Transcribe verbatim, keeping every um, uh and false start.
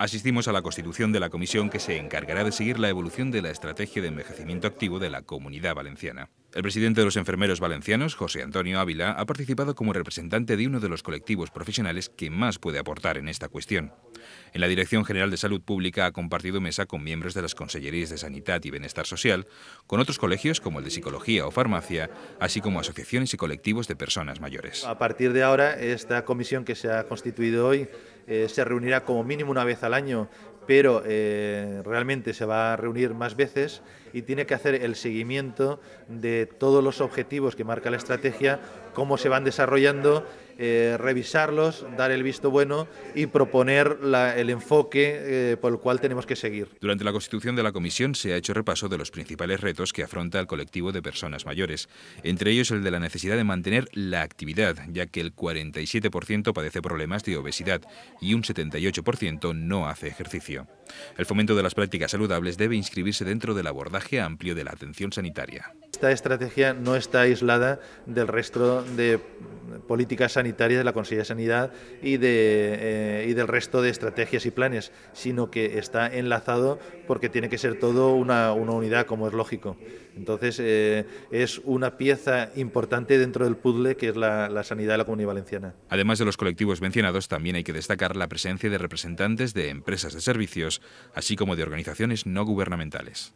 Asistimos a la constitución de la comisión que se encargará de seguir la evolución de la estrategia de envejecimiento activo de la Comunidad Valenciana. El presidente de los enfermeros valencianos, José Antonio Ávila, ha participado como representante de uno de los colectivos profesionales que más puede aportar en esta cuestión. En la Dirección General de Salud Pública ha compartido mesa con miembros de las Consellerías de Sanidad y Bienestar Social, con otros colegios como el de Psicología o Farmacia, así como asociaciones y colectivos de personas mayores. A partir de ahora, esta comisión que se ha constituido hoy eh, se reunirá como mínimo una vez al año, pero eh, realmente se va a reunir más veces y tiene que hacer el seguimiento de todos los objetivos que marca la estrategia, cómo se van desarrollando, eh, revisarlos, dar el visto bueno y proponer la, el enfoque eh, por el cual tenemos que seguir. Durante la constitución de la comisión se ha hecho repaso de los principales retos que afronta el colectivo de personas mayores, entre ellos el de la necesidad de mantener la actividad, ya que el cuarenta y siete por ciento padece problemas de obesidad y un setenta y ocho por ciento no hace ejercicio. El fomento de las prácticas saludables debe inscribirse dentro del abordaje amplio de la atención sanitaria. Esta estrategia no está aislada del resto de políticas sanitarias de la Consellería de Sanidad y, de, eh, y del resto de estrategias y planes, sino que está enlazado porque tiene que ser todo una, una unidad, como es lógico. Entonces, eh, es una pieza importante dentro del puzzle que es la, la sanidad de la Comunidad Valenciana. Además de los colectivos mencionados, también hay que destacar la presencia de representantes de empresas de servicios, así como de organizaciones no gubernamentales.